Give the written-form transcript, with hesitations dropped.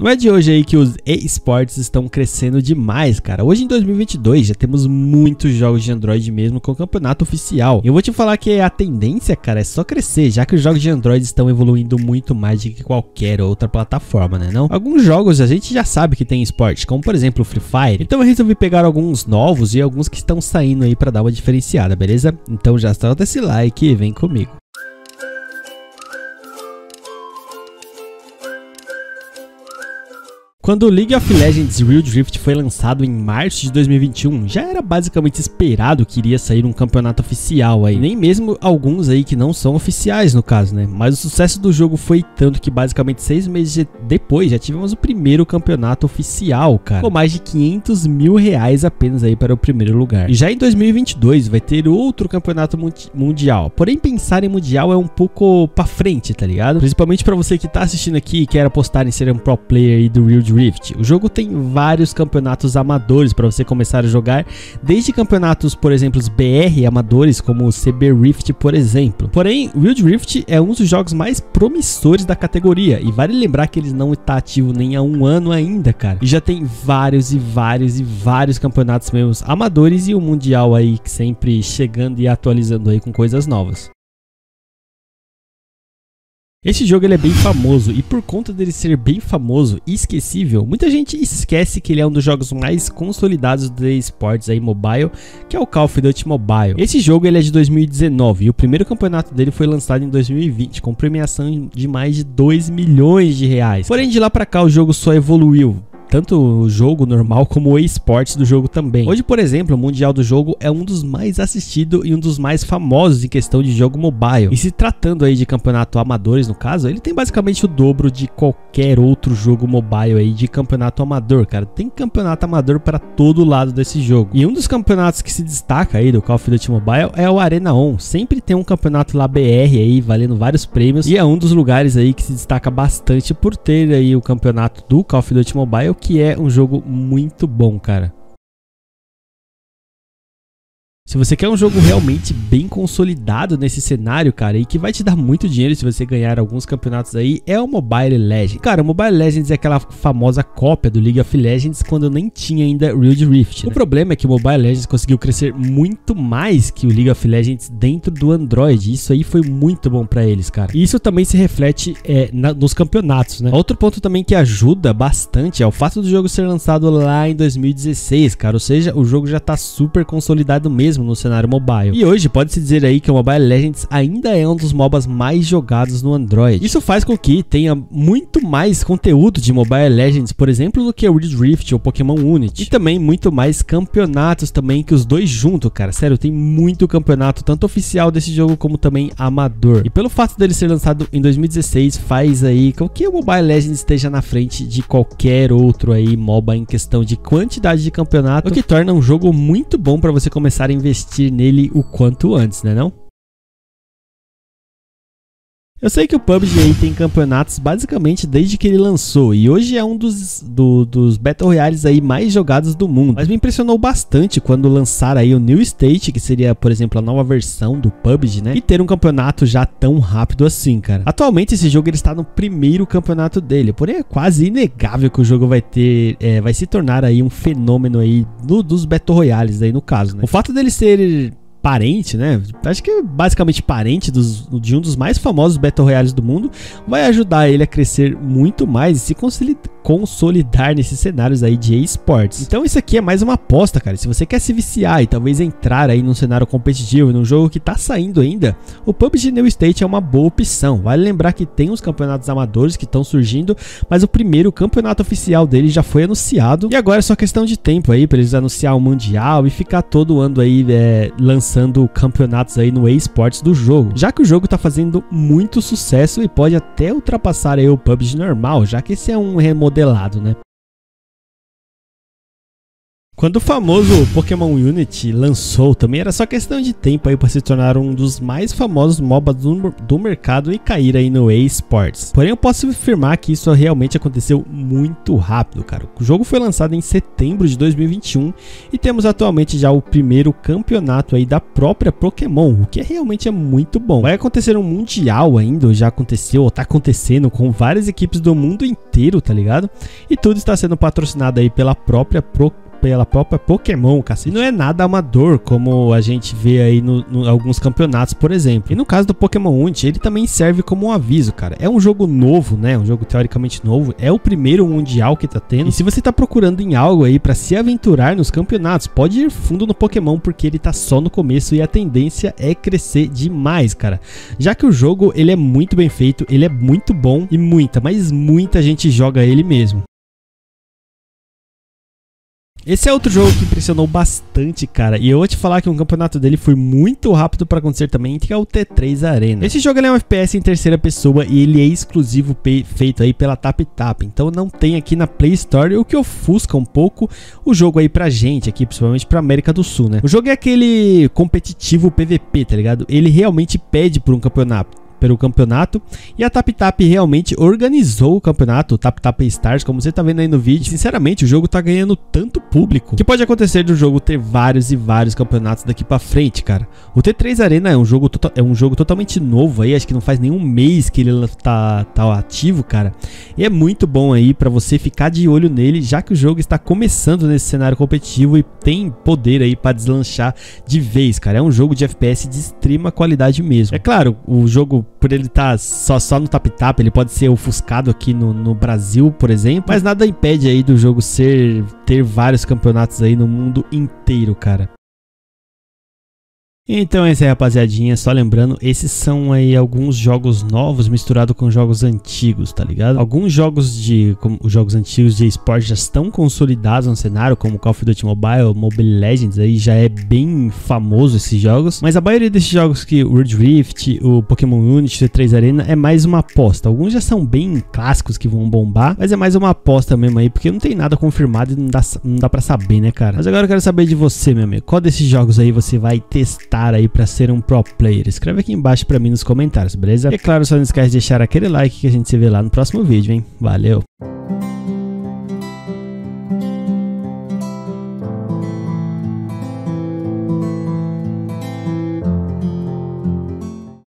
Não é de hoje aí que os e-sports estão crescendo demais, cara. Hoje em 2022 já temos muitos jogos de Android mesmo com o campeonato oficial. Eu vou te falar que a tendência, cara, é só crescer, já que os jogos de Android estão evoluindo muito mais do que qualquer outra plataforma, né não? Alguns jogos a gente já sabe que tem esporte, como por exemplo o Free Fire. Então eu resolvi pegar alguns novos e alguns que estão saindo aí pra dar uma diferenciada, beleza? Então já solta esse like e vem comigo. Quando o League of Legends Wild Rift foi lançado em março de 2021, já era basicamente esperado que iria sair um campeonato oficial aí, nem mesmo alguns aí que não são oficiais no caso, né? Mas o sucesso do jogo foi tanto que basicamente 6 meses depois já tivemos o primeiro campeonato oficial, cara, com mais de R$500 mil apenas aí para o primeiro lugar. E já em 2022 vai ter outro campeonato mundial, porém pensar em mundial é um pouco pra frente, tá ligado? Principalmente pra você que tá assistindo aqui e quer apostar em ser um pro player aí do Wild Rift. O jogo tem vários campeonatos amadores para você começar a jogar, desde campeonatos, por exemplo, os BR amadores, como o CB Rift, por exemplo. Porém, Wild Rift é um dos jogos mais promissores da categoria, e vale lembrar que ele não está ativo nem há um ano ainda, cara. E já tem vários campeonatos mesmo amadores e o Mundial aí sempre chegando e atualizando aí com coisas novas. Esse jogo ele é bem famoso e por conta dele ser bem famoso e esquecível, muita gente esquece que ele é um dos jogos mais consolidados de esportes aí mobile, que é o Call of Duty Mobile. Esse jogo ele é de 2019 e o primeiro campeonato dele foi lançado em 2020 com premiação de mais de R$2 milhões. Porém de lá pra cá o jogo só evoluiu. Tanto o jogo normal como o esportes do jogo também. Hoje, por exemplo, o mundial do jogo é um dos mais assistidos e um dos mais famosos em questão de jogo mobile. E se tratando aí de campeonato amadores, no caso, ele tem basicamente o dobro de qualquer outro jogo mobile aí de campeonato amador, cara. Tem campeonato amador para todo lado desse jogo. E um dos campeonatos que se destaca aí do Call of Duty Mobile é o Arena On. Sempre tem um campeonato lá BR aí, valendo vários prêmios. E é um dos lugares aí que se destaca bastante por ter aí o campeonato do Call of Duty Mobile, que é um jogo muito bom, cara. Se você quer um jogo realmente bem consolidado nesse cenário, cara, e que vai te dar muito dinheiro se você ganhar alguns campeonatos aí, é o Mobile Legends. Cara, o Mobile Legends é aquela famosa cópia do League of Legends quando nem tinha ainda Wild Rift, né? O problema é que o Mobile Legends conseguiu crescer muito mais que o League of Legends dentro do Android. Isso aí foi muito bom pra eles, cara. E isso também se reflete nos campeonatos, né? Outro ponto também que ajuda bastante é o fato do jogo ser lançado lá em 2016, cara. Ou seja, o jogo já tá super consolidado mesmo no cenário mobile. E hoje pode-se dizer aí que o Mobile Legends ainda é um dos MOBAs mais jogados no Android. Isso faz com que tenha muito mais conteúdo de Mobile Legends, por exemplo, do que o Wild Rift ou Pokémon Unite. E também muito mais campeonatos também que os dois juntos, cara. Sério, tem muito campeonato, tanto oficial desse jogo como também amador. E pelo fato dele ser lançado em 2016, faz aí com que o Mobile Legends esteja na frente de qualquer outro aí MOBA em questão de quantidade de campeonato, o que torna um jogo muito bom para você começar a investir nele o quanto antes, né não? Eu sei que o PUBG aí tem campeonatos basicamente desde que ele lançou e hoje é um dos Battle Royales aí mais jogados do mundo. Mas me impressionou bastante quando lançaram aí o New State, que seria, por exemplo, a nova versão do PUBG, né? E ter um campeonato já tão rápido assim, cara. Atualmente esse jogo ele está no primeiro campeonato dele, porém é quase inegável que o jogo vai se tornar aí um fenômeno aí dos Battle Royales aí no caso, né? O fato dele ser parente, né? Acho que é basicamente parente de um dos mais famosos Battle Royales do mundo, vai ajudar ele a crescer muito mais e se consolidar nesses cenários aí de esportes. Então isso aqui é mais uma aposta, cara. Se você quer se viciar e talvez entrar aí num cenário competitivo, num jogo que tá saindo ainda, o PUBG New State é uma boa opção. Vale lembrar que tem os campeonatos amadores que estão surgindo, mas o primeiro campeonato oficial dele já foi anunciado e agora é só questão de tempo aí para eles anunciar o mundial e ficar todo ano aí lançando campeonatos aí no eSports do jogo, já que o jogo tá fazendo muito sucesso e pode até ultrapassar aí o PUBG normal, já que esse é um remodelado, né? Quando o famoso Pokémon Unite lançou, também era só questão de tempo aí para se tornar um dos mais famosos MOBA do mercado e cair aí no eSports. Porém, eu posso afirmar que isso realmente aconteceu muito rápido, cara. O jogo foi lançado em setembro de 2021 e temos atualmente já o primeiro campeonato aí da própria Pokémon, o que realmente é muito bom. Vai acontecer um mundial ainda, já aconteceu ou tá acontecendo com várias equipes do mundo inteiro, tá ligado? E tudo está sendo patrocinado aí pela própria Pokémon, cacete. E não é nada amador, como a gente vê aí no alguns campeonatos, por exemplo. E no caso do Pokémon Unite, ele também serve como um aviso, cara. É um jogo novo, né? Um jogo teoricamente novo. É o primeiro mundial que tá tendo. E se você tá procurando em algo aí pra se aventurar nos campeonatos, pode ir fundo no Pokémon, porque ele tá só no começo e a tendência é crescer demais, cara. Já que o jogo, ele é muito bem feito, ele é muito bom e mas muita gente joga ele mesmo. Esse é outro jogo que impressionou bastante, cara, e eu vou te falar que um campeonato dele foi muito rápido para acontecer também, que é o T3 Arena. Esse jogo ele é um FPS em terceira pessoa e ele é exclusivo feito aí pela Tap Tap, então não tem aqui na Play Store, o que ofusca um pouco o jogo aí pra gente, aqui principalmente pra América do Sul, né? O jogo é aquele competitivo PVP, tá ligado? Ele realmente pede por um campeonato. E a Tap Tap realmente organizou o campeonato, o TapTap Stars, como você tá vendo aí no vídeo. Sinceramente, o jogo tá ganhando tanto público que pode acontecer do jogo ter vários campeonatos daqui pra frente, cara. O T3 Arena é um jogo totalmente novo aí, acho que não faz nenhum mês que ele tá ativo, cara. E é muito bom aí pra você ficar de olho nele, já que o jogo está começando nesse cenário competitivo e tem poder aí pra deslanchar de vez, cara. É um jogo de FPS de extrema qualidade mesmo. É claro, o jogo, por ele estar só no TapTap, ele pode ser ofuscado aqui no Brasil, por exemplo, mas nada impede aí do jogo ter vários campeonatos aí no mundo inteiro, cara. Então é isso aí, rapaziadinha, só lembrando, esses são aí alguns jogos novos misturado com jogos antigos, tá ligado? Alguns jogos antigos de esporte já estão consolidados no cenário, como Call of Duty Mobile, Mobile Legends, aí já é bem famoso esses jogos, mas a maioria desses jogos que o Wild Rift, o Pokémon Unite, o T3 Arena, é mais uma aposta. Alguns já são bem clássicos que vão bombar, mas é mais uma aposta mesmo aí, porque não tem nada confirmado e não dá pra saber, né, cara? Mas agora eu quero saber de você, meu amigo, qual desses jogos aí você vai testar aí pra ser um pro player? Escreve aqui embaixo pra mim nos comentários, beleza? E é claro, só não esquece de deixar aquele like que a gente se vê lá no próximo vídeo, hein? Valeu!